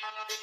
Magic,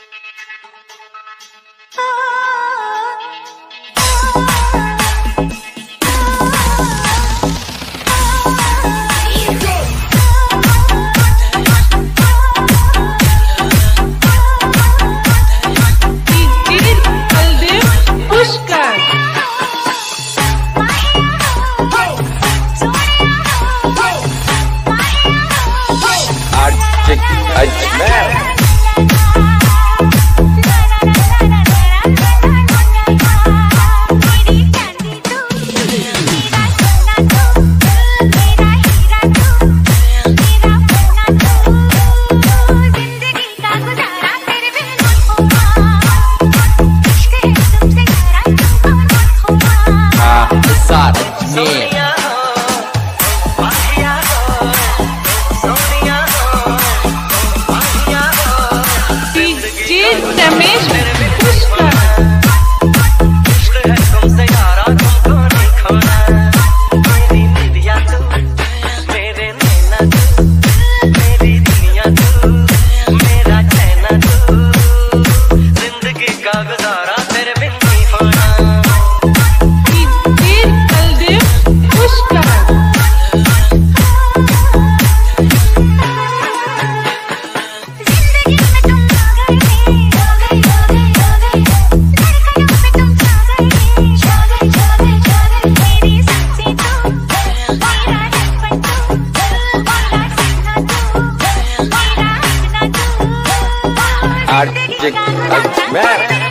magic, magic.